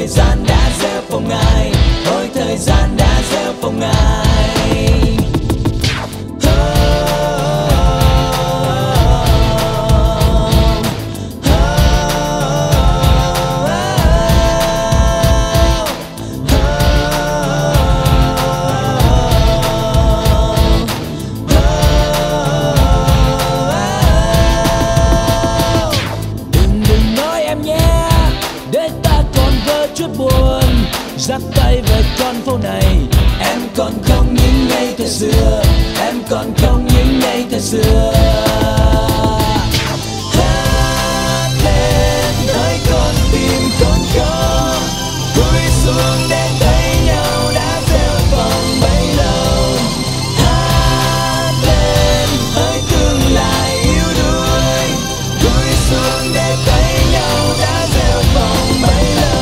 thời gian đã gieo phong ai, ôi thời gian đã gieo phong ai. Giáp tay về con phố này, em còn không những ngày thời xưa, em còn không những ngày thời xưa. Hát lên nơi con tim con có, vui xuống đến thấy nhau đã gieo vòng bấy lâu. Hát lên hỡi tương lai yếu đuối, vui xuống đến thấy nhau đã gieo vòng bấy lâu.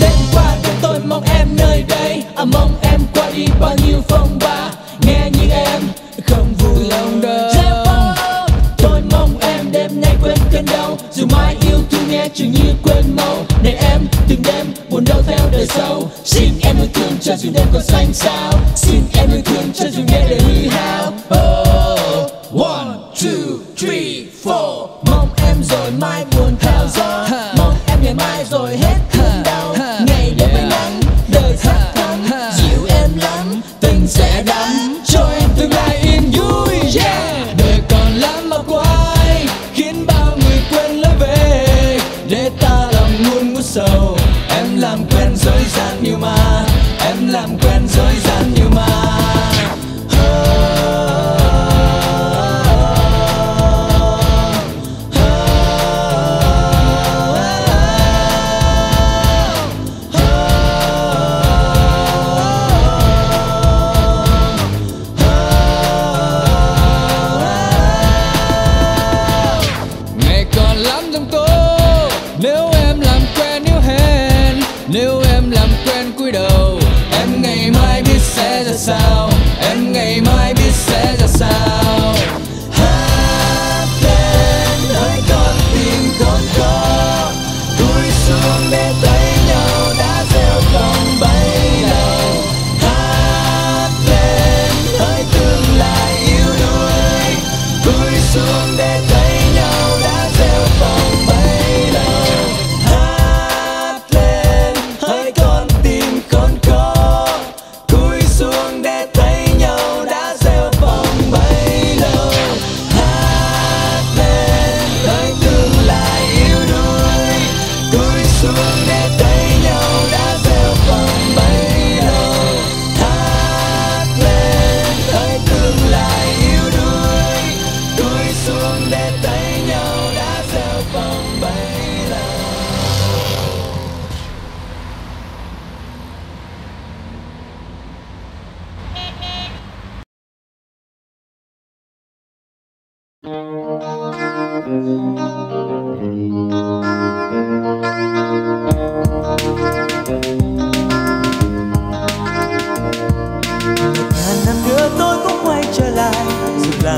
Đêm qua tôi mong em nơi đây, mong em qua đi bao nhiêu phong ba, nghe như em không vui lòng đời. Tôi mong em đêm nay quên cơn đau, dù mai yêu thương nghe chừng như quên màu. Này em từng đêm buồn đau theo đời sâu, xin em yêu thương cho dù đêm còn xanh xao, xin em yêu thương cho dù nghe đời hư hao. Oh, 1, 2, 3, 4. Mong em rồi mai buồn theo gió, mong em ngày mai rồi hết thương đau. Sẽ đắm cho em tương lai yên vui, yeah. Đời còn lắm mà quái, khiến bao người quên lối về. Để ta lòng luôn ngút sầu, em làm quen dối gian nhiều mà, em làm quen dối gian nhiều mà. Nếu em làm quen cúi đầu, em ngày mai biết sẽ ra sao, em ngày mai biết sẽ ra sao. Hát lên hỡi con tim con có, cúi xuống để thấy nhau đã gieo vòng bấy lâu. Hát lên hỡi tương lai yếu đuối, cúi xuống để thấy nhau đã gieo vòng bấy lâu.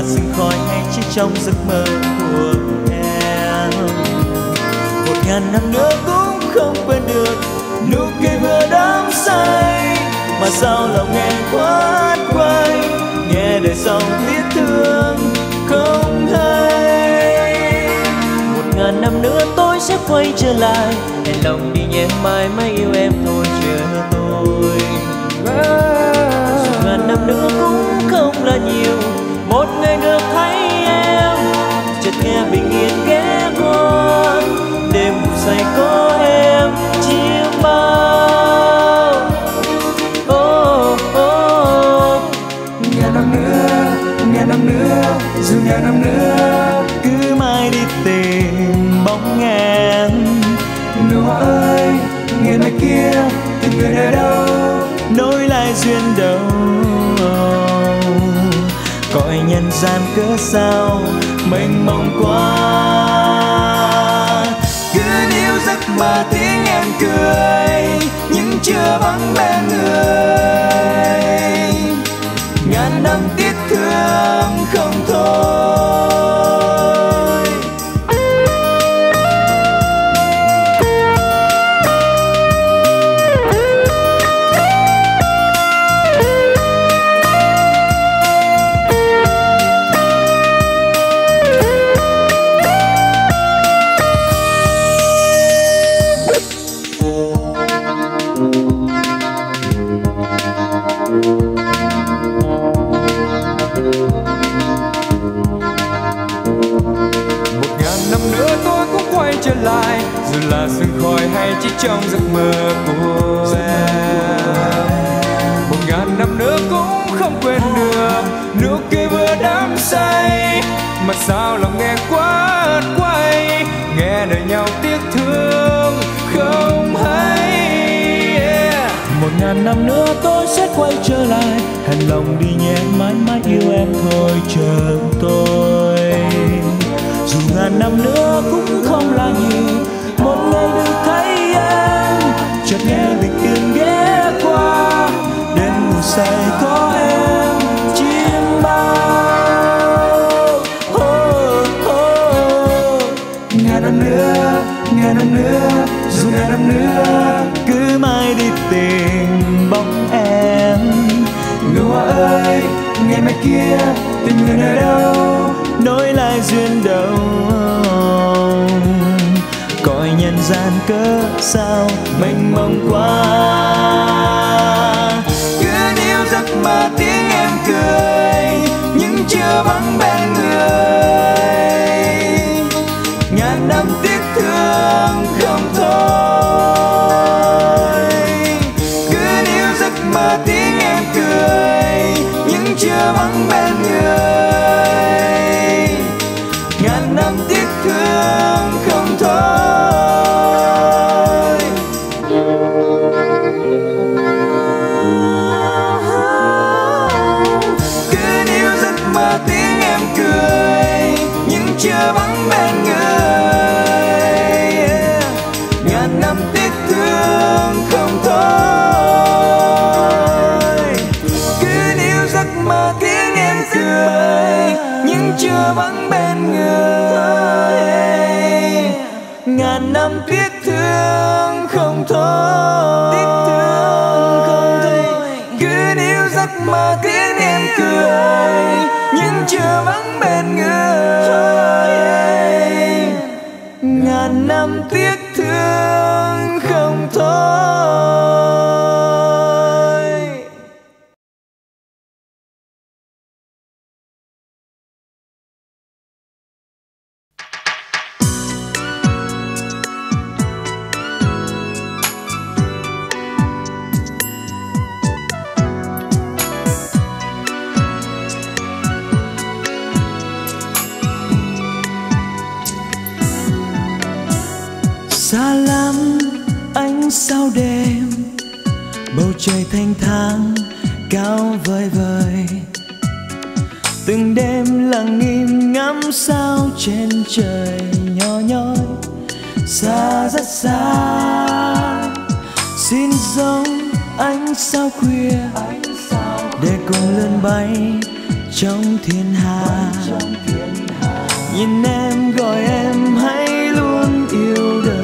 Sương khói hay chỉ trong giấc mơ của em, 1000 năm nữa cũng không quên được nụ cười vừa đắm say. Mà sao lòng em quát quay, nghe đời dòng tiếc thương không hay. 1000 năm nữa tôi sẽ quay trở lại, hẹn lòng đi nhé, mãi mãi yêu em thôi chờ tôi. 1000 năm nữa cũng không là nhiều, một ngày được thấy em, chợt nghe bình yên ghé con, đêm ngủ say có em chiếc bao. Oh, oh. 1000 năm nữa, 1000 năm nữa, dù 1000 năm nữa cứ mãi đi tìm bóng em. Nụ hoa ơi, ngày mai kia tình người ở đâu, nối lại duyên đầu. Cõi nhân gian cớ sao mênh mông quá, cứ níu giấc mơ tiếng em cười nhưng chưa vắng bên người. 1000 năm tiếc thương không thôi. là sương khói hay chỉ trong giấc mơ của em. 1000 năm nữa cũng không quên được nước kia vừa đắm say, mà sao lòng nghe quá quay, nghe đời nhau tiếc thương không hay. 1000 năm nữa tôi sẽ quay trở lại, hẹn lòng đi nhé, mãi mãi yêu em thôi chờ tôi. Dù 1000 năm nữa cũng không là nhiều, một ngày được thấy em, chợt nghe bình yên ghé qua, đến ngủ say có em chim bao. Oh, oh. 1000 năm nữa, 1000 năm nữa, dù 1000 năm nữa cứ mãi đi tìm bóng em. Người hoa ơi, ngày mai kia tìm người nơi đâu? Nối lại duyên đầu, coi nhân gian cớ sao mênh mông quá. Cứ níu giấc mơ tiếng em cười, nhưng chưa vắng bên người. 1000 năm tiếc thương không thôi. Cứ níu giấc mơ tiếng em cười, nhưng chưa vắng bên người. 1000 năm tiếc thương không thôi. Cứ níu giấc mơ tiếng em cười, nhưng chưa vắng bên người. 1000 năm tiếc thương không thôi. Cứ níu giấc mơ tiếng em cười, nhưng chưa vắng bên người. 1000 năm tiếc thương không thôi. Cứ níu giấc mơ tiếng em cười, nhưng chưa vắng bên người. 1000 năm tiếc thương không thôi. Xa lắm ánh sao đêm, bầu trời thanh thang cao vời vời. Từng đêm lặng im ngắm sao trên trời nhỏ nhói. Xa rất xa, xin giống ánh sao khuya, để cùng lươn bay trong thiên hà. Nhìn em gọi em hãy luôn yêu đời,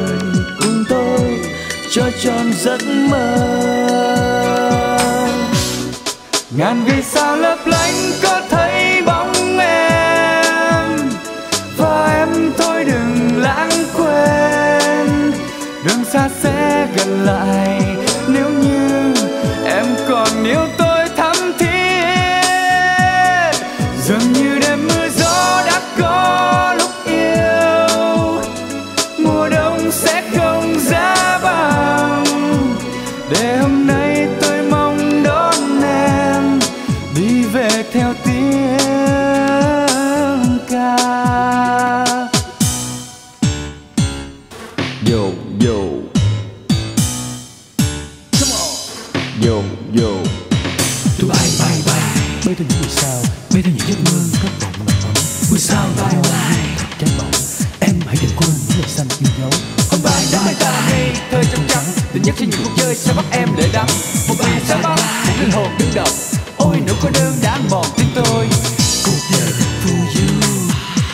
cho tròn giấc mơ. 1000 vì sao lấp lánh có thấy bóng em, và em thôi đừng lãng quên. Đường xa sẽ gần lại nếu như em còn yêu tôi thắm thiết. Dường như đêm mưa gió đã có lúc yêu, mùa đông sẽ không ra. Để hôm nay tôi mong đón em đi về theo tiếng ca. Yo yo, come on. Yo yo, tụi bay bay bay, bay theo những buổi sao, bay theo những giấc mơ khát vọng nồng ấm. Buổi sao bay bay, cháy bỏng. Em hãy đừng quên những lời xanh yêu dấu. Hôm bay đã bay ta ngây thơ trong trắng. Tình nhắc trên những cuộc chơi sẽ bắt em để đắm. Một ngày sao băng, một linh hồn đứng độc. Ôi nỗi cô đơn đã mòn tiếng tôi. Cuộc đời for you,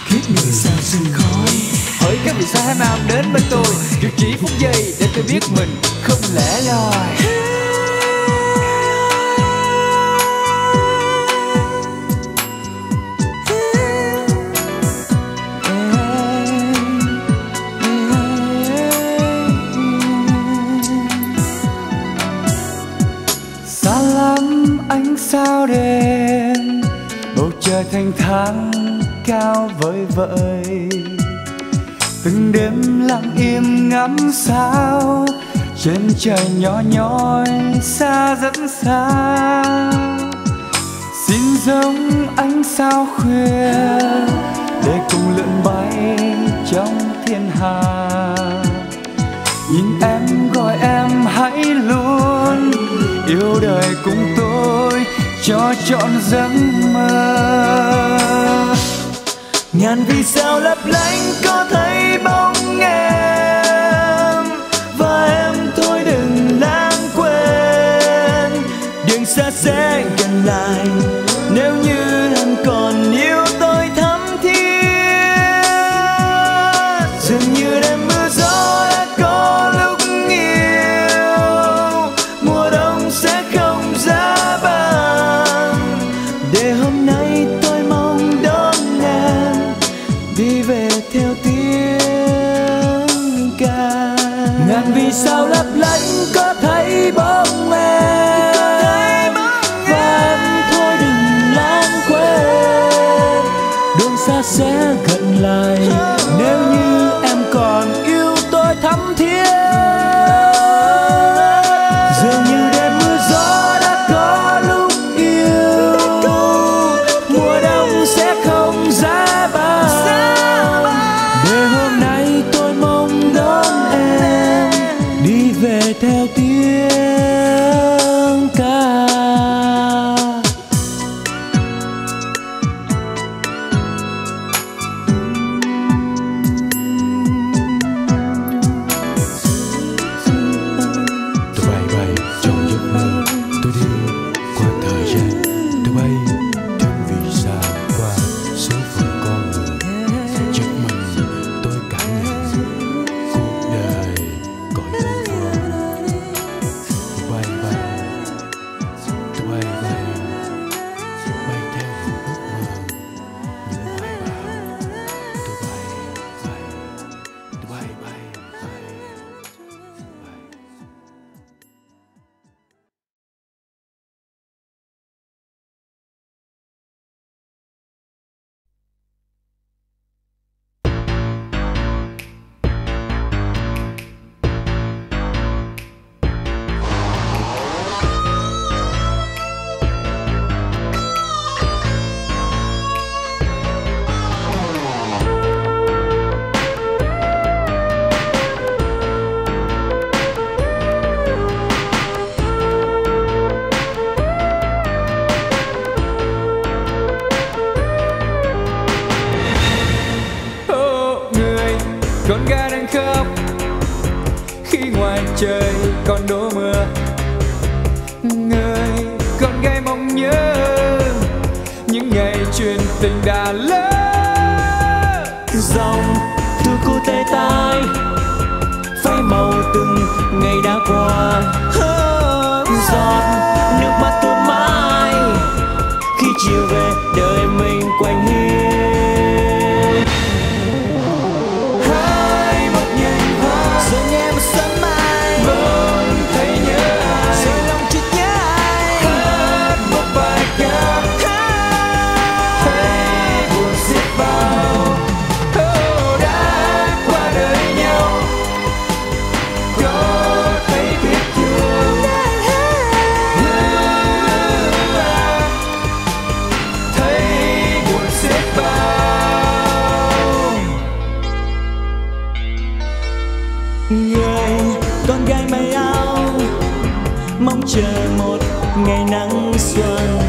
khiếp người sao sương khói. Hỡi các vì sao hãy mang đến bên tôi, dù chỉ phút giây để tôi biết mình không lẻ loi. Sao đêm, bầu trời thanh thang cao vời vợi. Từng đêm lặng im ngắm sao trên trời nhỏ nhói xa rất xa. Xin giống ánh sao khuya để cùng lượn bay trong thiên hà. Nhìn em gọi em hãy luôn yêu đời cùng tôi cho trọn giấc mơ. Ngàn vì sao lấp lánh có thấy bóng em và em thôi đừng lãng quên. Đường xa sẽ gần lại nếu như em còn yêu tôi thắm thiết. Dường như đêm mưa gió đã có lúc yêu, mùa đông sẽ không giá bằng. Để hôm nay tôi mong đón em đi về theo tiếng ca. Ngàn vì sao lấp lánh có thấy bóng em. Xa sẽ gần lại nếu như em còn yêu tôi thắm thiết. Dường như đêm mưa gió đã có lúc yêu, mùa đông sẽ không giá bằng. Để hôm nay tôi mong đón em đi về theo tiếng ca. Trời còn đổ mưa, người con gái mong nhớ những ngày chuyện tình đã lỡ. Dòng thư cô tê tai phai màu từng ngày đã qua. Giọt nước mắt tôi mãi khi chiều về đời mình quanh hiên. Hai mắt nhìn hoa giờ nghe một sớm mai. Chờ một ngày nắng xuân,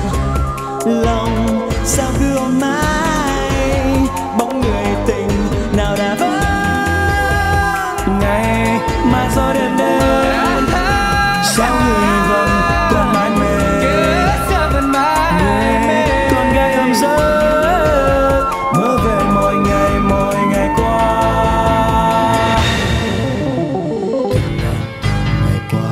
lòng sao cứ ôm mãi bóng người tình nào đã vắng. Ngày mà gió đêm đêm sao người vẫn còn mãi mê. Ngày con gái ôm giấc mơ về mỗi ngày qua. Ngày qua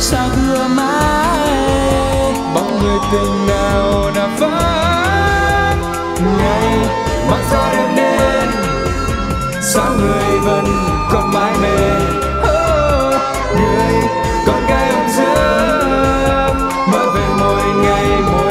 Sao thưa mãi bóng người tình nào đã vắng ngày mặc ra đêm đen, sao người vẫn còn mãi mê người con gái ông giấc mơ về mỗi ngày qua.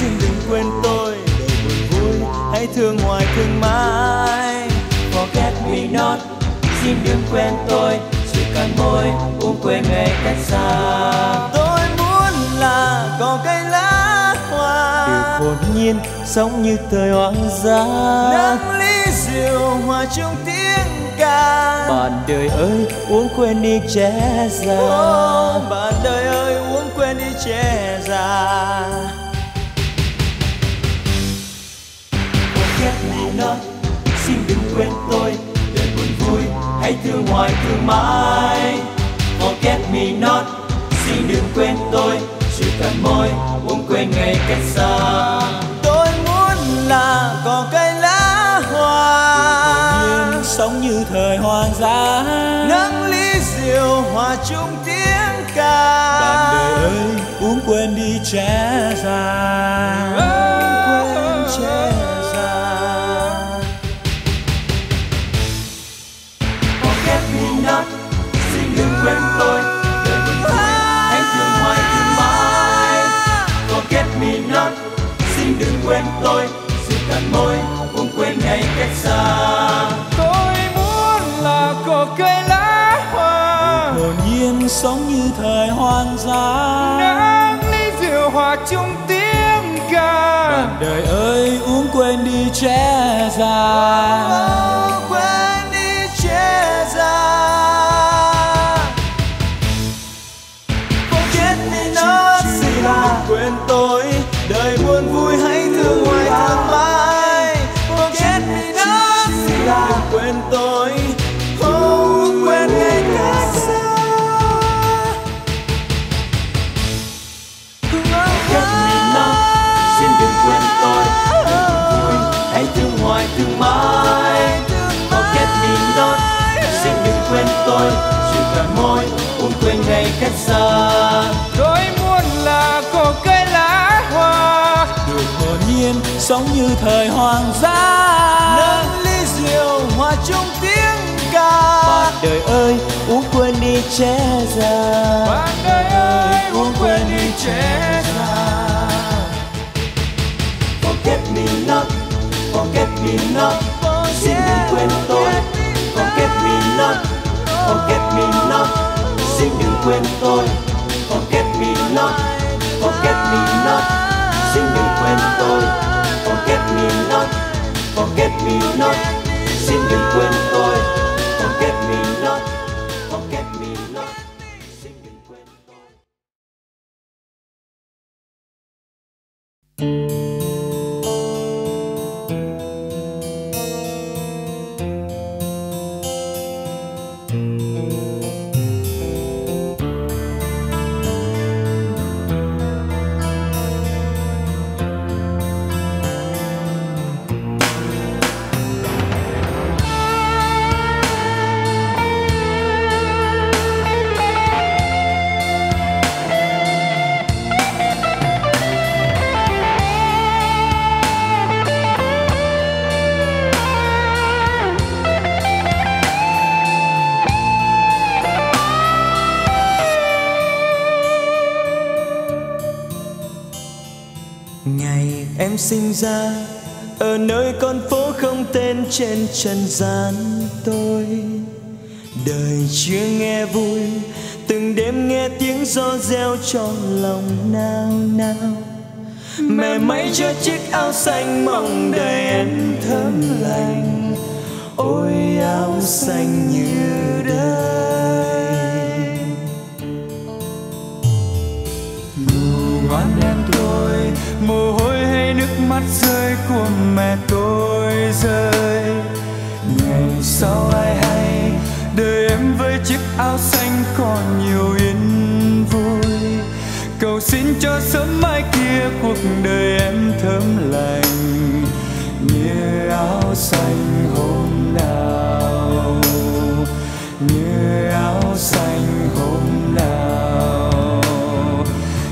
Xin đừng quên tôi để buồn vui, hãy thương hoài thương mãi. Forget me not, xin đừng quên tôi, chỉ cần môi cũng quên ngày cách xa. Tôi muốn là có cây lá hoa, được hồn nhiên sống như thời hoang dã. Nắng lý diều hòa trong tiếng ca, bạn đời ơi uống quên đi trẻ già. Bạn đời ơi uống quên đi trẻ già. Xin đừng quên tôi để buồn vui, hãy thương hoài thương mãi. Forget me not, xin đừng quên tôi, chỉ cần môi uống quên ngày cách xa. Tôi muốn là có cây lá hoa, sống như thời hoang dã. Nắng lý diều hòa chung tiếng ca, bạn đời ơi uống quên đi trẻ già. Đừng quên tôi, sự thật môi cũng quên ngày cách xa. Tôi muốn là cỏ cây lá hoa, hồn nhiên sống như thời hoang dã. Nắng lý diệu hòa chung tiếng ca, bạn đời ơi uống quên đi trẻ già. Quên đi trẻ già. Forget me not, xin đừng quên tôi, đời buồn vui hãy thương hoài thương mãi. Forget me not, đừng quên tôi, không quên ngày cách xa. Forget me not, xin đừng quên tôi, đời buồn vui hãy thương hoài thương mãi. Forget me not, xin đừng quên tôi, chỉ cần môi cũng quên ngày cách xa. Tôi muốn là có cây lá hoa, được hồn nhiên sống như thời hoàng gia. Nâng ly rượu hòa chung tiếng ca, bạn đời ơi uống quên đi trẻ già. Bạn đời ơi uống quên đi trẻ già. Forget me not, forget me not, xin đừng quên tôi. Forget me not, forget me not, xin đừng quên tôi. Forget me not, forget me not, xin đừng quên tôi. Forget me not, xin đừng quên tôi. Forget me not, forget me not, xin đừng quên tôi. sinh ra ở nơi con phố không tên trên trần gian tôi. Đời chưa nghe vui, từng đêm nghe tiếng gió reo trong lòng nao nao. Mẹ may cho chiếc áo xanh mong đời em thơm lành, ôi áo xanh như đây. Ngủ ngoan em tôi, mồ hôi hay nước mắt rơi của mẹ tôi rơi. Ngày sau ai hay, đời em với chiếc áo xanh còn nhiều yên vui. Cầu xin cho sớm mai kia cuộc đời em thơm lành như áo xanh hôm nào, như áo xanh hôm nào,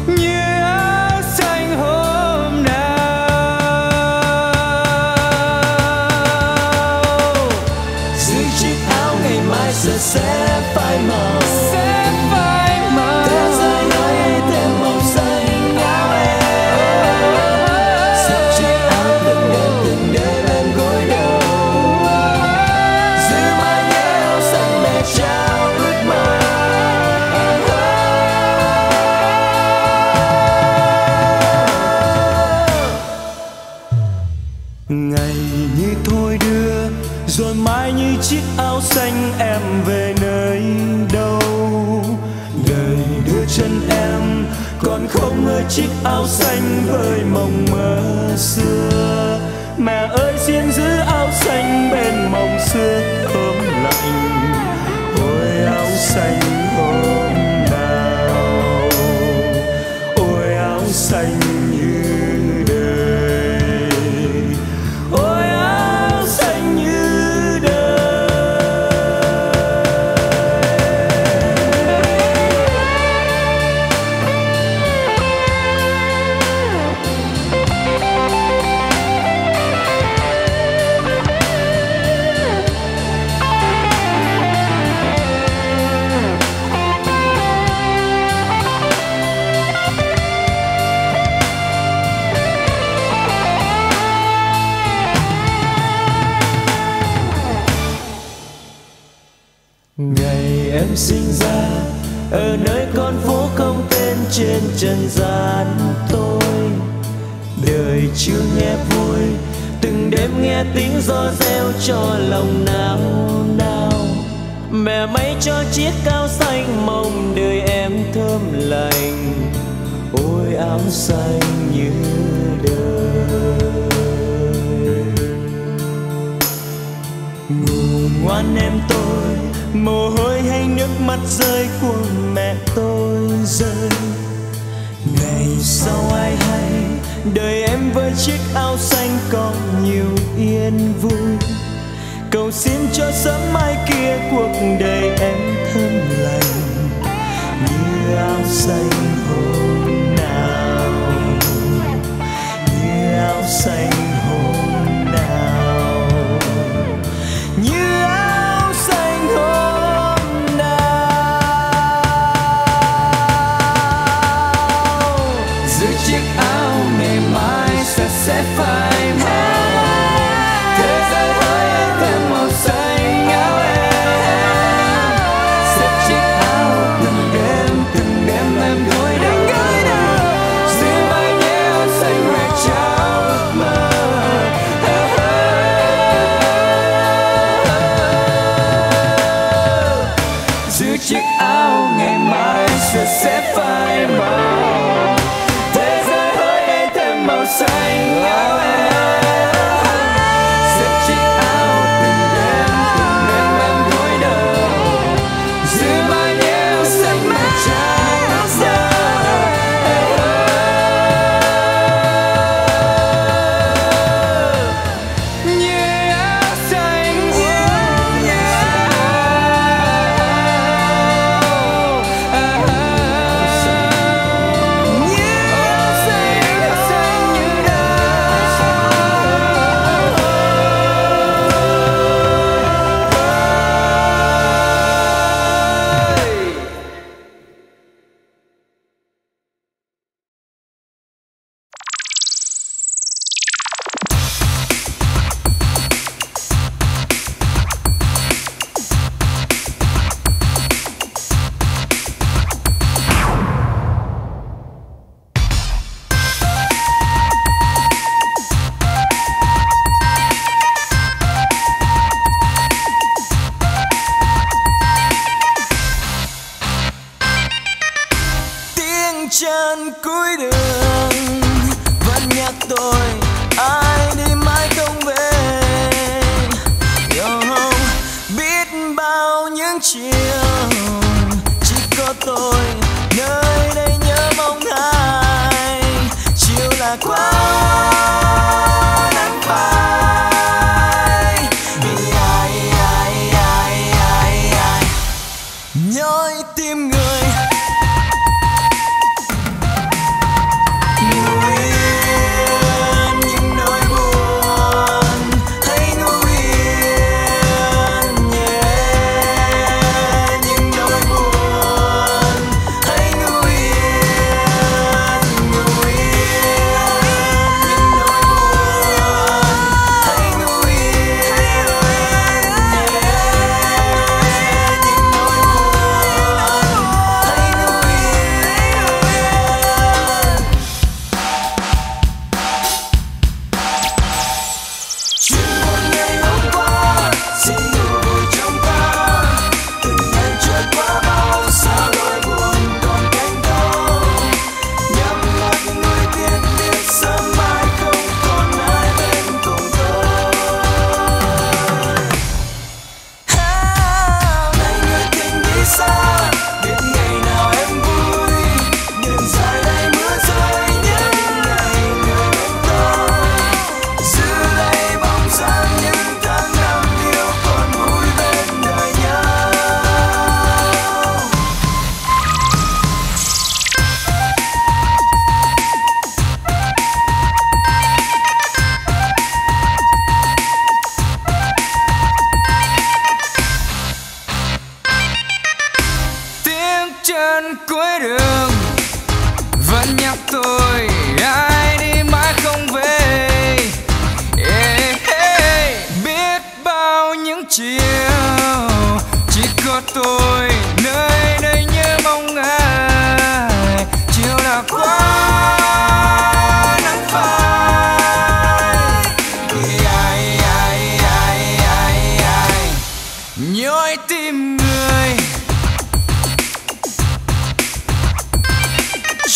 như áo xanh hôm nào. Giữ chiếc áo ngày mai giờ sẽ phai màu, sẽ phai màu. Thế giới này thêm màu xanh áo em. Giữ chiếc áo từng đêm em gối đầu. Giữ mãi nhớ áo xanh mẹ trao ước mơ. Ngày như thôi đưa, rồi mãi như chiếc áo xanh em về nơi đâu. Đời đưa chân em còn không ở chiếc áo xanh với mộng mơ xưa. Mẹ ơi xin giữ áo xanh bên mộng xưa thơm lạnh, ôi áo xanh hôm nào, ôi áo xanh như đời, ôi áo xanh như đời. Ngày em sinh ra ở nơi con phố không tên trên trần gian tôi. Đời chưa nghe vui, từng đêm nghe tiếng gió reo cho lòng nao nao. Mẹ may cho chiếc áo xanh mong đời em thơm lành, ôi áo xanh như đời. Ngủ ngoan em tôi, mồ hôi hay nước mắt rơi của mẹ tôi rơi. Ngày sau ai hay, đời em với chiếc áo xanh còn nhiều yên vui. Cầu xin cho sớm mai kia cuộc đời em thơm lành như áo xanh hôm nào, như áo xanh hôm nào, như áo xanh hôm. Chiếc áo ngày mai sẽ phai màu. Thế giới hỡi em thêm màu xanh áo em. Xếp chiếc áo từng đêm em gối đầu. chiều, chỉ có tôi nơi đây nhớ mong ai. Chiều đã qua nắng phai, thì ai ai ai ai ai nhói tim người.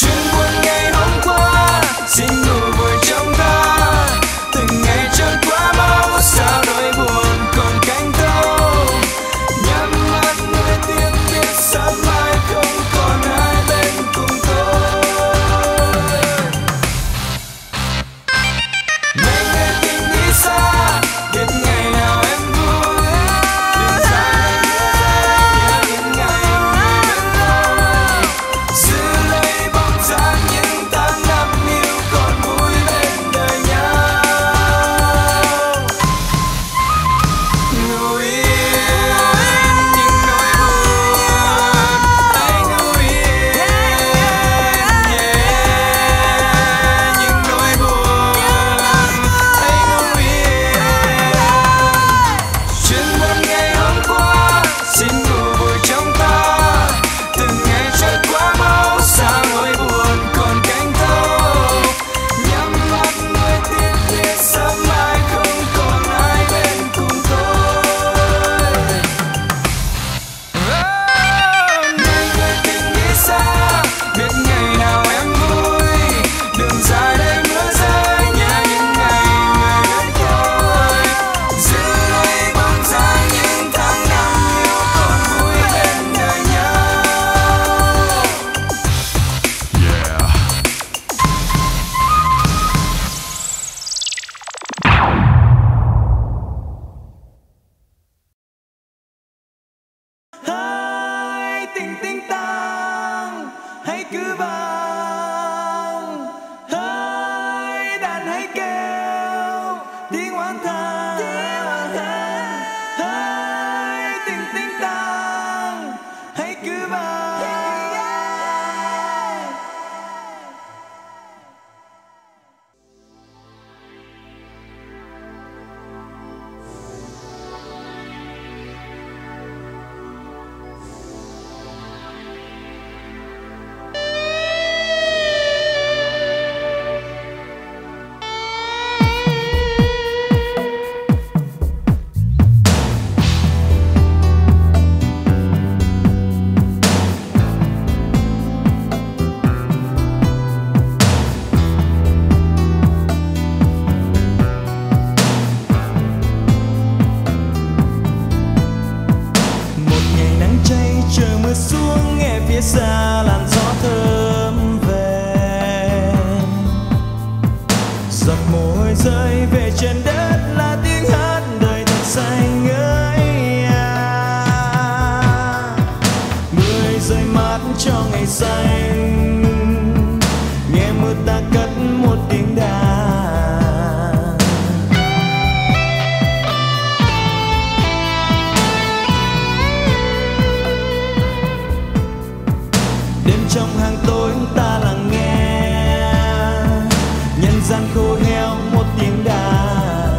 Chuyện buồn ngày hôm qua xin ngủ vội trong ta, từng ngày trôi qua mau sao nỗi buồn còn canh thâu. Nhắm mắt nuối tiếc biết sáng mai không còn ai bên cùng tôi. Ngày ngày tình đi xa, biết ngày nào em vui. Biết ngày nào em đau, giữ lấy bóng dáng những tháng năm yêu còn vui bên đời nhau. Ngủ yên những nỗi buồn, anh ngủ yên những nỗi buồn, anh ngủ yên. Chuyện buồn ngày hôm qua xin ngủ vội trong ta, từng ngày trôi qua mau sao nỗi buồn còn canh thâu. Nhắm mắt nuối tiếc biết sớm mai không còn ai bên cùng tôi. Ngày người tình đi xa, biết ngày nào em vui. Đường dài đây mưa rơi, nhớ những ngày người đơn côi. Giữ lấy bóng dáng những tháng năm yêu còn vui bên đời nhau. Hãy tinh tăng, hãy cứ vang, hãy đàn hãy kêu tiếng oán than. Hãy tinh tăng, hãy cứ vang. Một ngày nắng cháy trời mưa xuống, nghe phía xa làn gió thơm về. Giọt mồ hôi rơi về trên đất là tiếng hát đời thật say ngây à. Mưa rơi mát cho ngày xanh, nghe mưa ta cất một tiếng đàn. Đêm trong hang tối ta lắng nghe nhân gian khô héo một tiếng đàn.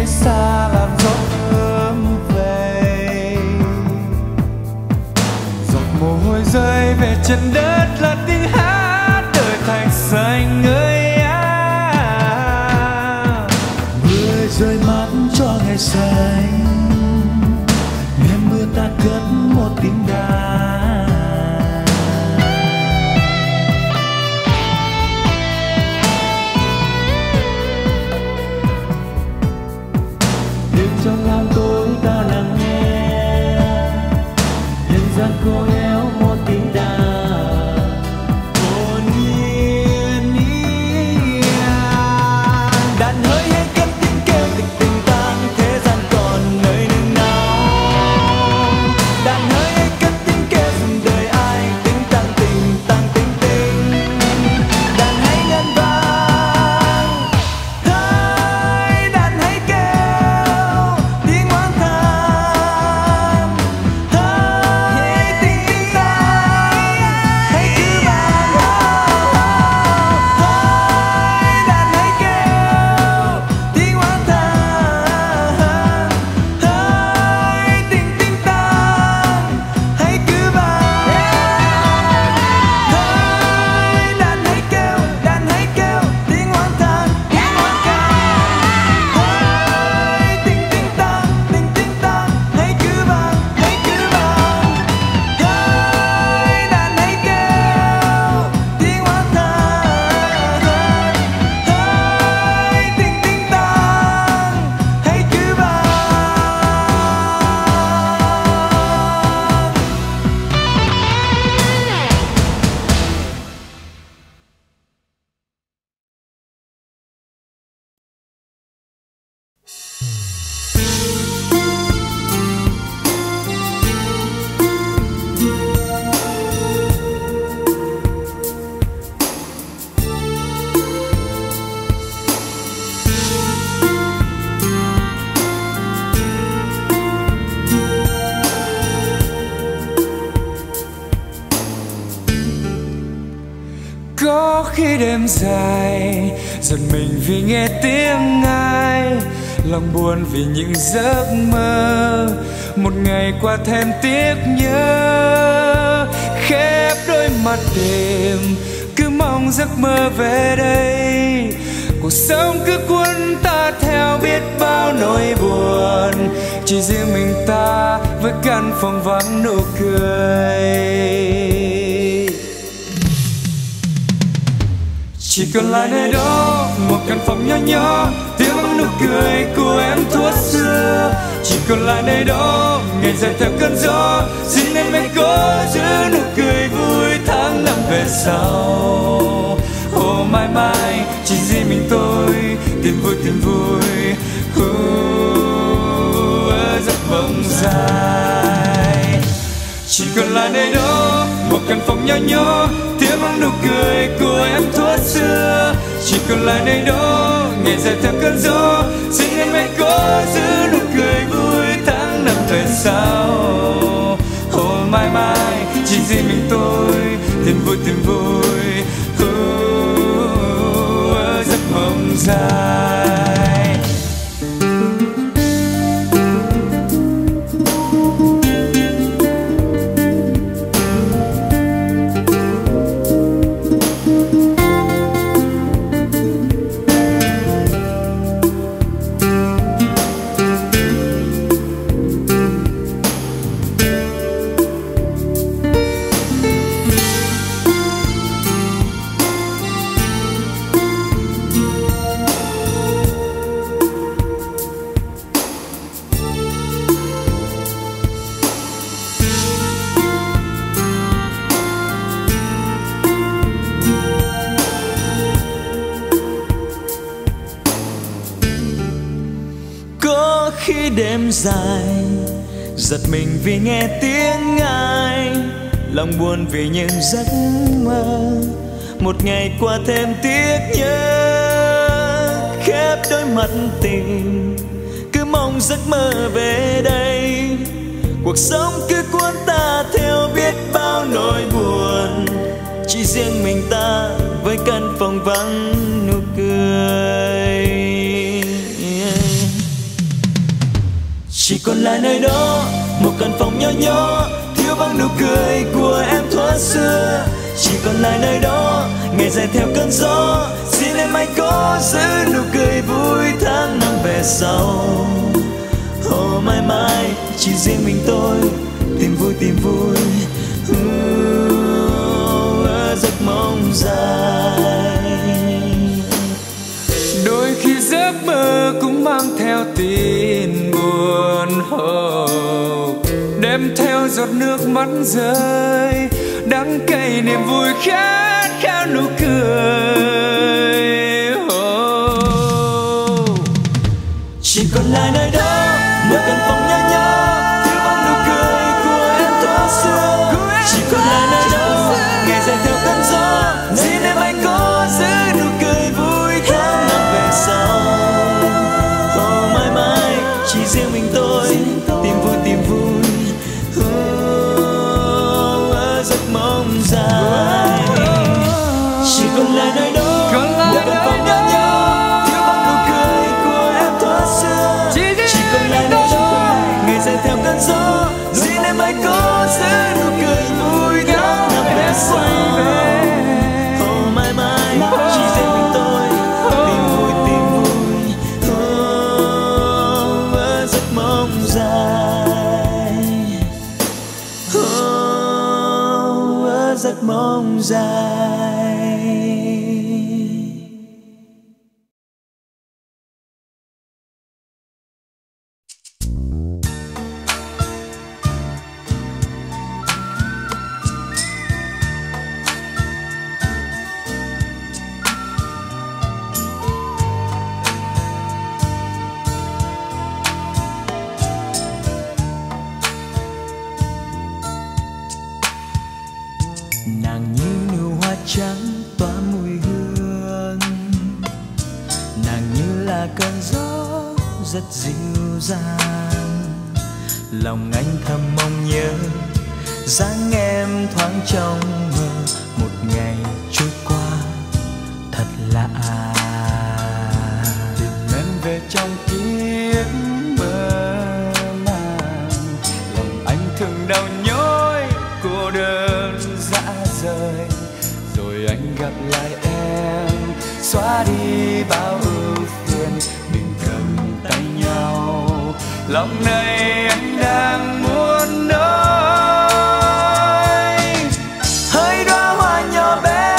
phía xa làm gió ướm về, giọt mồ hôi rơi về chân đất là tiếng hát đời thành xanh người á. Mưa rơi mắt cho ngày xanh, đêm mưa ta cất một tiếng đàn. Trong lòng tôi ta lắng nghe nhân gian cô éo một tiếng đàn hồn nhiên yên. Đàn hơi hay cất tiếng kêu tình tang thế gian còn nơi nương náu. Đàn hơi hay cất tiếng kêu dừng đời ai tình tang tình tình. Đàn hãy ngân vang thấy đàn hãy kêu. Khi đêm dài giật mình vì nghe tiếng ai, lòng buồn vì những giấc mơ một ngày qua thêm tiếc nhớ. Khép đôi mắt đêm cứ mong giấc mơ về đây, cuộc sống cứ cuốn ta theo biết bao nỗi buồn, chỉ riêng mình ta với căn phòng vắng nụ cười. Chỉ còn lại nơi đó một căn phòng nhỏ nhỏ, tiếng vắng nụ cười của em thuở xưa. Chỉ còn lại nơi đó ngày dài theo cơn gió, xin em hãy cố giữ nụ cười vui tháng năm về sau. Ô mãi mãi chỉ riêng mình tôi tìm vui giấc mộng dài. Chỉ còn lại nơi đó một căn phòng nhỏ nhỏ, tiếng vắng nụ cười của em thuở xưa. Chỉ còn lại nơi đó ngày dài theo cơn gió, xin em hãy cố giữ nụ cười vui tháng năm về sau. Ô mãi mãi chỉ riêng mình tôi tìm vui giấc mộng dài. Đêm dài giật mình vì nghe tiếng ai, lòng buồn vì những giấc mơ một ngày qua thêm tiếc nhớ. Khép đôi mắt tình cứ mong giấc mơ về đây, cuộc sống cứ cuốn ta theo biết bao nỗi buồn, chỉ riêng mình ta với căn phòng vắng nụ cười. Chỉ còn lại nơi đó một căn phòng nhỏ nhỏ, thiếu vắng nụ cười của em thuở xưa. Chỉ còn lại nơi đó ngày dài theo cơn gió, xin em hãy có giữ nụ cười vui tháng năm về sau. Oh, mãi mãi chỉ riêng mình tôi tìm vui, tìm vui. Giấc mong dài đôi khi giấc mơ cũng mang theo tin buồn hờn, đem theo giọt nước mắt rơi đắng cay niềm vui khát khao nụ cười. Oh. Chỉ còn lại nơi đó một căn phòng nhỏ nhỏ, thiếu vắng nụ cười của em thuở xưa. Chỉ còn lại nơi đó ngày dài theo cơn gió, xin em hãy có giữ nụ cười vui tháng năm về sau. Oh, mãi mãi chỉ riêng mình tôi tìm vui, tìm vui. Oh, giấc mong dài. Chỉ còn lại nơi đó một căn phòng nhỏ nhỏ, thiếu vắng nụ cười của em thuở xưa. Chỉ còn lại nơi đó ngày dài theo cơn gió, xin em hãy có giữ nụ cười vui tháng năm về sau. Giấc mong dài. Trắng tỏa mùi hương, nàng như là cơn gió rất dịu dàng. Lòng anh thầm mong nhớ dáng em thoáng trong mơ, một ngày trôi qua thật lạ. Tìm em về trong kiếp mơ màng, lòng anh thường đau nhói cô đơn dã rời. Anh gặp lại em, xóa đi bao ưu phiền, mình cầm tay nhau. Lòng này anh đang muốn nói, hỡi đóa hoa nhỏ bé,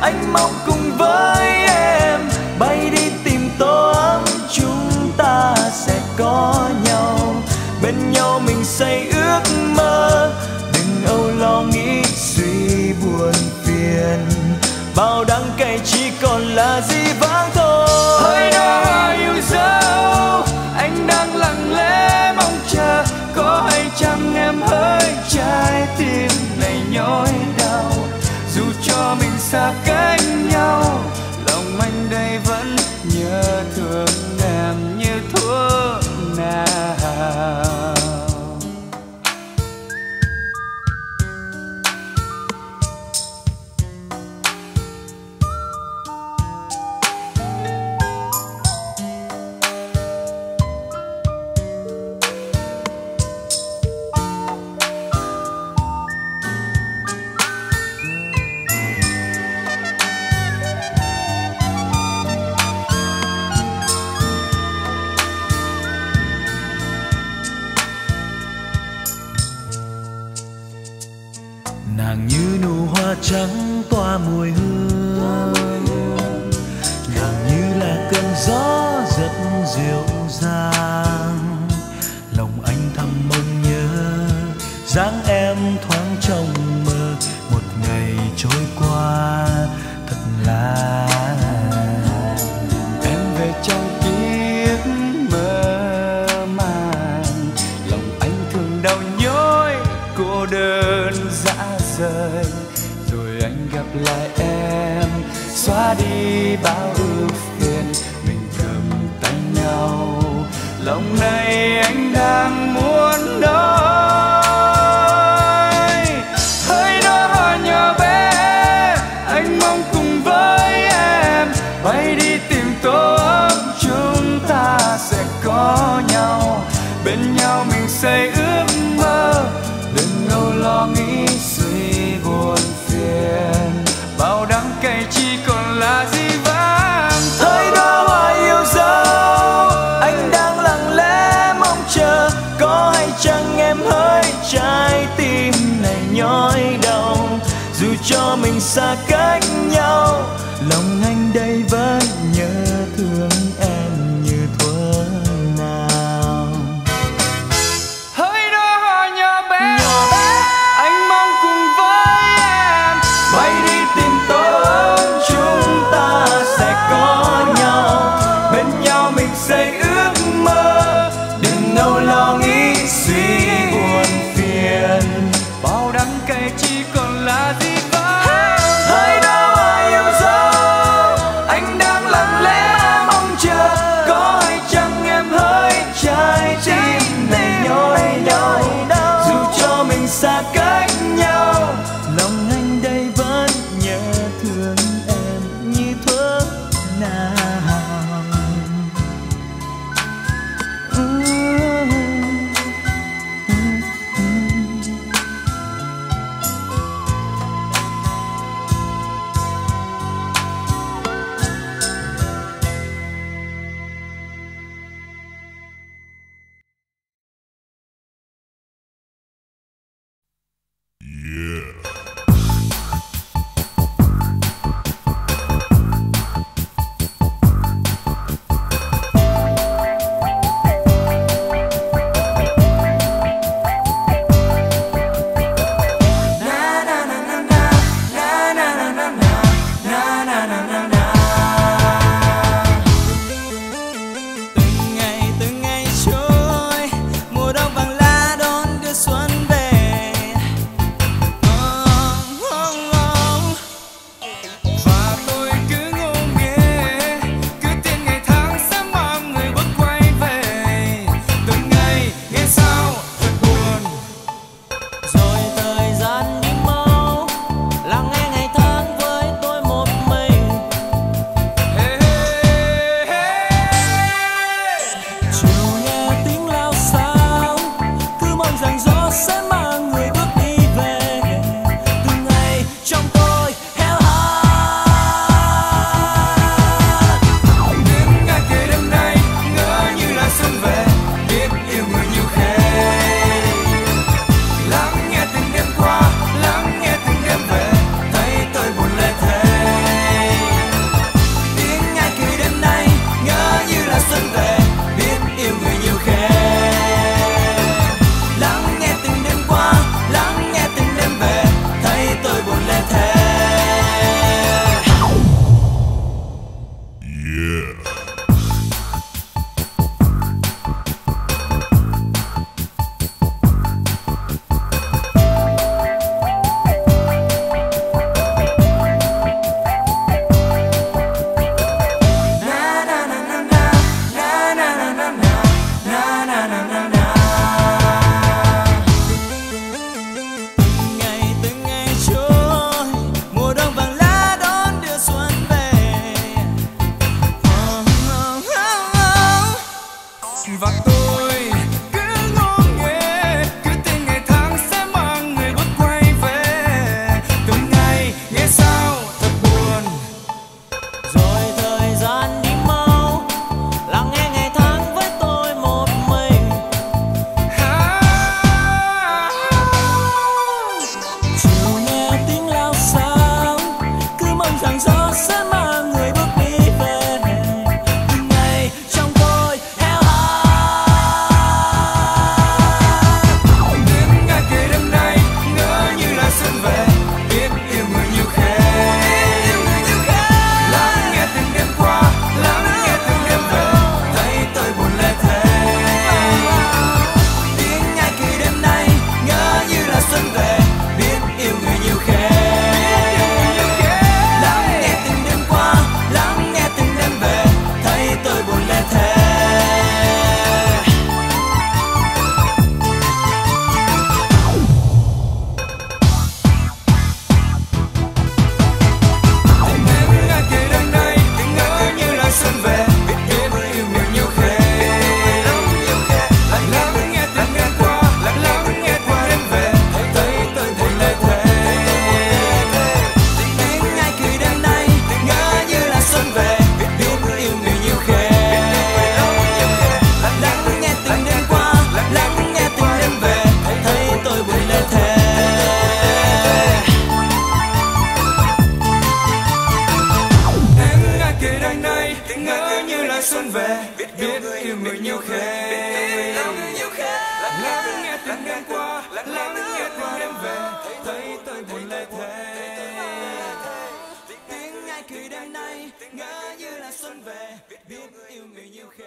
anh mong cùng với em bay đi tìm tổ ấm, chúng ta sẽ có nhau. Bên nhau mình say ước mơ, đừng âu lo nghĩ suy buồn. Bao đắng cay chỉ còn là dĩ vãng thôi. Hỡi đóa hoa yêu dấu, anh đang lặng lẽ mong chờ, có hay chăng em hỡi trái tim này nhói đau. Dù cho mình xa cách nhau, lòng anh đây vẫn nhớ thương em như thuở nào. Nàng như nụ hoa trắng tỏa mùi hương, nàng như là cơn gió rất dịu dàng. Lòng anh thầm mong nhớ dáng em thoáng trong mơ, một ngày trôi qua thật là. Em về trong kiếp mơ màng, lòng anh thường đau nhói cô đơn dã rời. Rồi anh gặp lại em, xóa đi bao ưu phiền, mình cầm tay nhau. xa cách nhau, lòng anh đây vẫn nhớ thương em như thuở nào. Hỡi đó nhỏ bé, anh mong cùng với em bay đi tìm tôi, chúng ta sẽ có nhau. Bên nhau mình xây ước mơ, đừng âu lo nghĩ suy buồn phiền. Bao đắng cay chỉ còn là gì vậy? Hỡi đó yêu dấu, anh đang lặng lẽ mong chờ. Có ai chăng em hỡi, trái tim này nhói đau. Dù cho mình xa cách nhau, lòng anh đây vẫn nhớ thương em như thuở nào. Hãy subscribe biết yêu người nhiều khê, lắng nghe từng đêm qua, lắng nghe từng đêm về, thấy tôi buồn lệ thế. Tiếng ai cười đêm nay ngỡ như là xuân về, biết yêu người nhiều khê.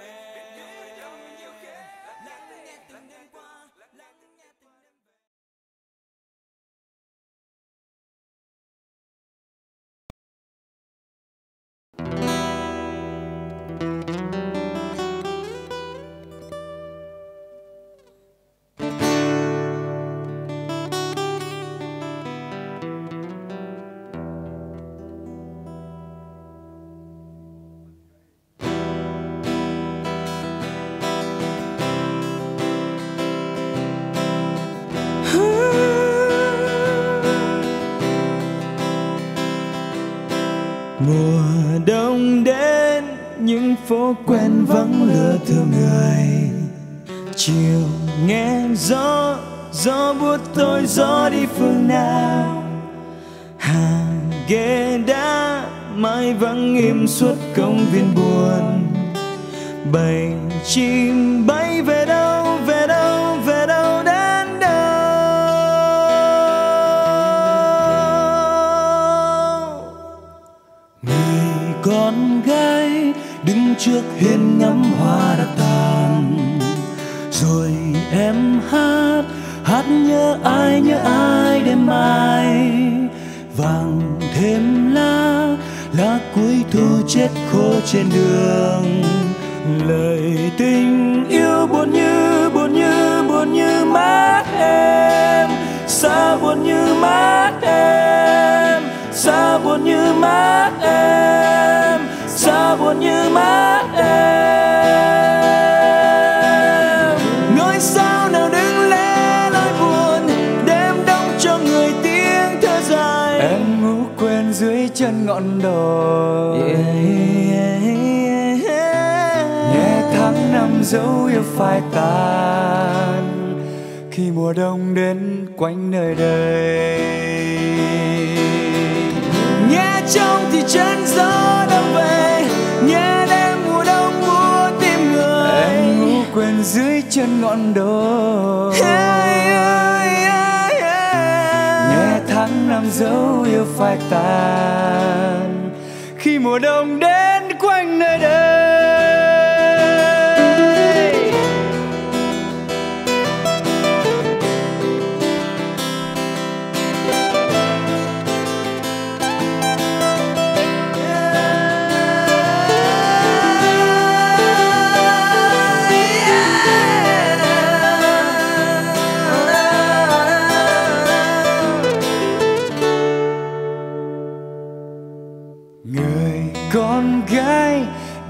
Mùa đông đến, những phố quen vắng lưa thưa người. Chiều nghe gió buốt tôi gió đi phương nào. Hàng ghế đá mãi vắng im suốt công viên buồn. Bầy chim bay về đâu, về đâu, về đâu đến đâu. Con gái đứng trước hiên ngắm hoa đã tàn, rồi em hát hát nhớ ai đêm mai. Vàng thêm lá cuối thu chết khô trên đường. Lời tình yêu buồn như mắt em, sao buồn như mắt em, sao buồn như mắt em, sao buồn như mắt em. Ngôi sao nào đứng lẽ loi buồn, đêm đông cho người tiếng thở dài. Em ngủ quên dưới chân ngọn đồi, nghe tháng năm dấu yêu phai tàn, khi mùa đông đến quanh nơi đây. Nghe trong thì chân gió đông về, nghe đêm mùa đông mùa tim người. Em ngủ quên dưới chân ngọn đồi, nghe tháng năm dấu yêu phai tàn, khi mùa đông đến quanh nơi đây.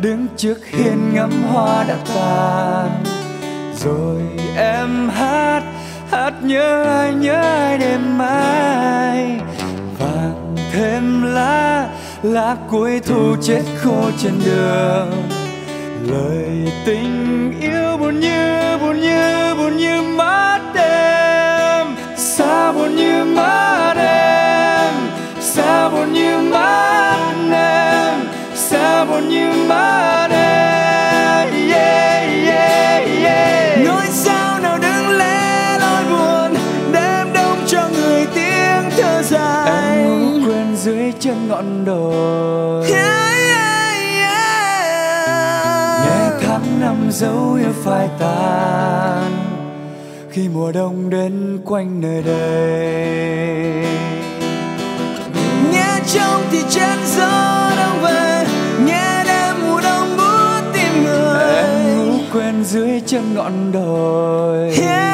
Đứng trước hiên ngắm hoa đã tàn, rồi em hát hát nhớ ai đêm mai. Vàng thêm lá cuối thu chết khô trên đường. Lời tình yêu buồn như mắt em, sao buồn như mắt em, sao buồn như mắt em, sao buồn như mắt em, yeah, yeah, yeah. Ngôi sao nào đứng lẻ loi buồn, đêm đông cho người tiếng thơ dài. Em ngủ quên dưới chân ngọn đồi, nghe tháng năm dấu yêu phai tàn, khi mùa đông đến quanh nơi đây. Nghe trong thì trên gió đông về, nghe đêm mùa đông buốt tim người. Em ngủ quên dưới chân ngọn đồi, nghe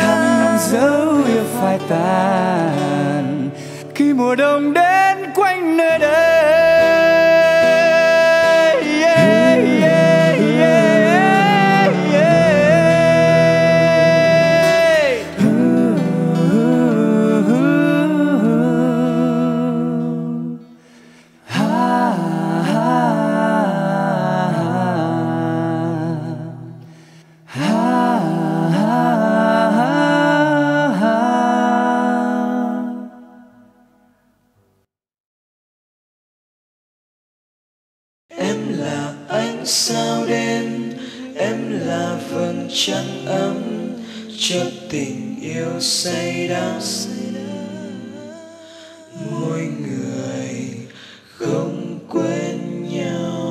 tháng năm dấu yêu phai tàn, khi mùa đông đến quanh nơi đây. Yeah, yeah, yeah, yeah. Em là ánh sao đêm, em là vầng trăng ấm chợt tình yêu say đắm. Mỗi người không quên nhau.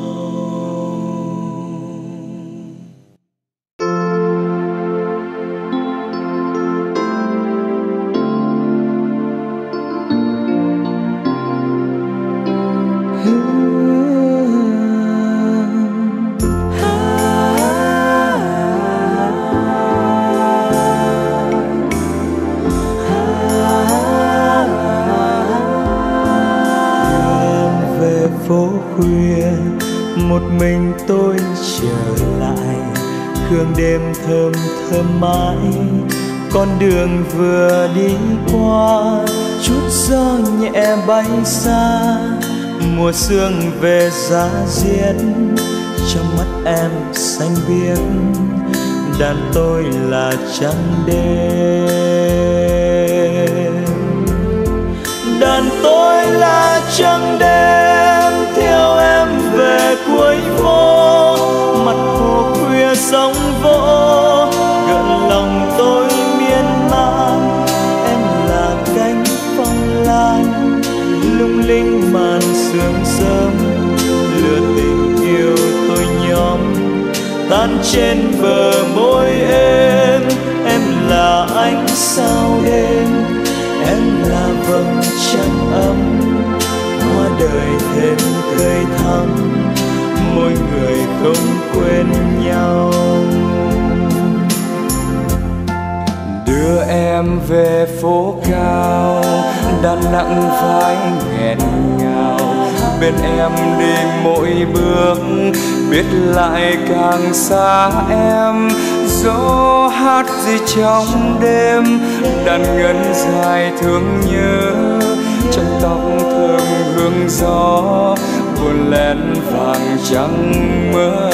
Phố khuya một mình tôi trở lại hương đêm thơm thơm mãi. Con đường vừa đi qua chút gió nhẹ bay xa, mùa sương về giá diết trong mắt em xanh biếc. Đàn tôi là trăng đêm, đàn tôi là trăng đêm theo em về cuối phố. Mặt hồ khuya sóng vỗ gần lòng tôi miên man. Em là cánh phong lan lung linh màn sương sớm, lửa tình yêu tôi nhóm tan trên bờ môi em. Em là ánh sao đêm, em là vầng trăng ấm hoa đời thêm tươi thắm. Mỗi người không quên nhau. Đưa em về phố cao Đà Nẵng vai nghẹn ngào. Bên em đi mỗi bước biết lại càng xa em. Gió hát gì trong đêm đàn ngân dài thương nhớ. Trong tóc thơm hương gió buồn lén vàng trắng mơ,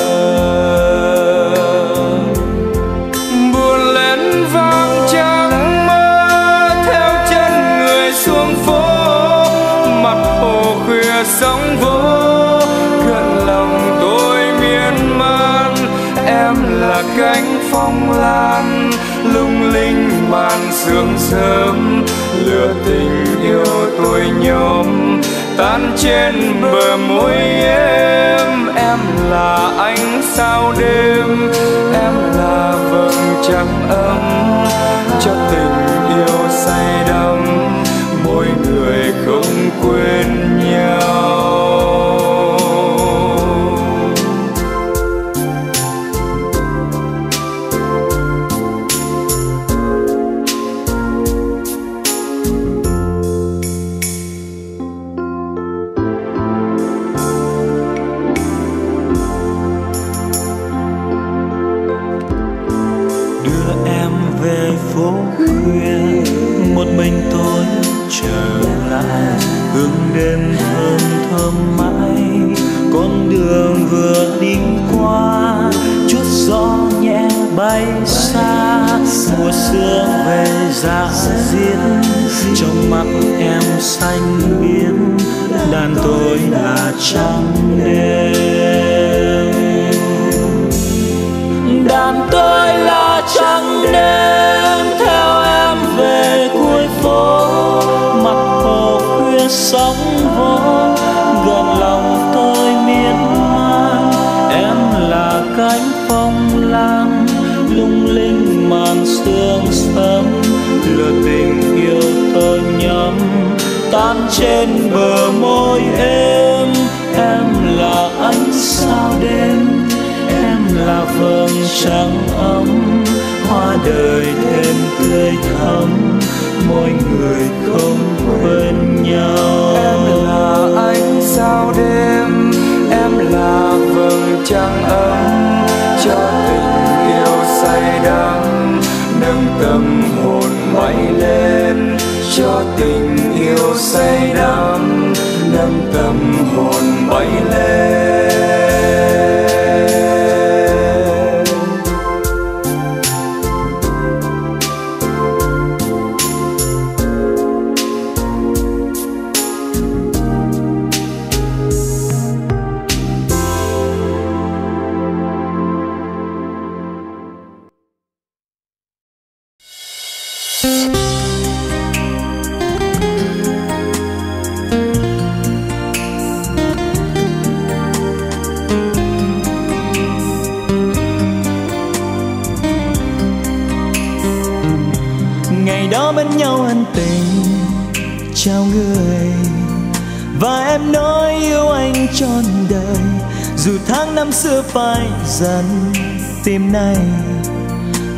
buồn lén vàng trắng mơ theo chân người xuống phố. Mặt hồ khuya sóng vỗ gần lòng tôi miên man. Em là cánh phong lan lung linh màn sương sớm, lửa tình yêu tôi nhóm tan trên bờ môi em. Em là ánh sao đêm, em là vầng trăng ấm cho tình yêu say đắm. Mỗi người không quên nhau. nhau ân tình trao người, và em nói yêu anh trọn đời. Dù tháng năm xưa phai dần tim này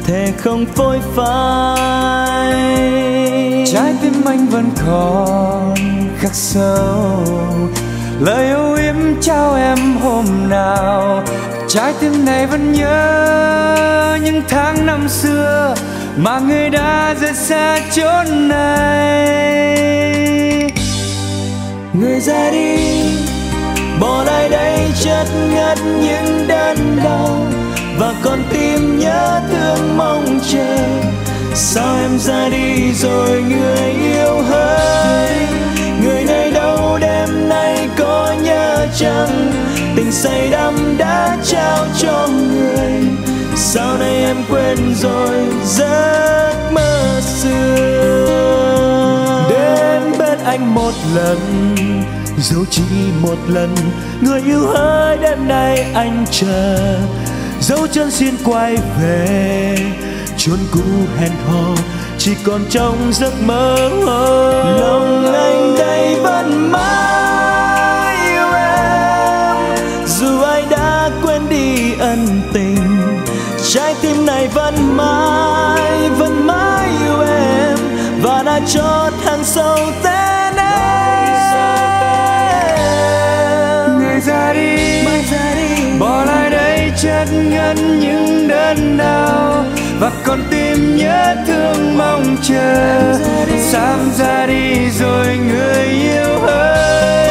thề không phôi phai. Trái tim anh vẫn còn khắc sâu lời âu yếm trao em hôm nào. Trái tim này vẫn nhớ những tháng năm xưa mà người đã rời xa chốn này. Người ra đi bỏ lại đây chất ngất những đớn đau, và con tim nhớ thương mong chờ. Sao em ra đi rồi người yêu hỡi, người này đâu đêm nay có nhớ chăng? Tình say đắm đã trao cho người, sao nay em quên rồi giấc mơ xưa. Đến bên anh một lần, dẫu chỉ một lần, người yêu hỡi đêm nay anh chờ. Dấu chân xin quay về chốn cũ hẹn hò, chỉ còn trong giấc mơ. Lòng anh đây vẫn mãi yêu em, dù ai đã quên đi ân tình. Trái tim này vẫn mãi yêu em, và đã cho tháng sau tên em. Người ra đi bỏ lại đây chất ngân những đớn đau, và con tim nhớ thương mong chờ. Sao ra đi rồi người yêu ơi,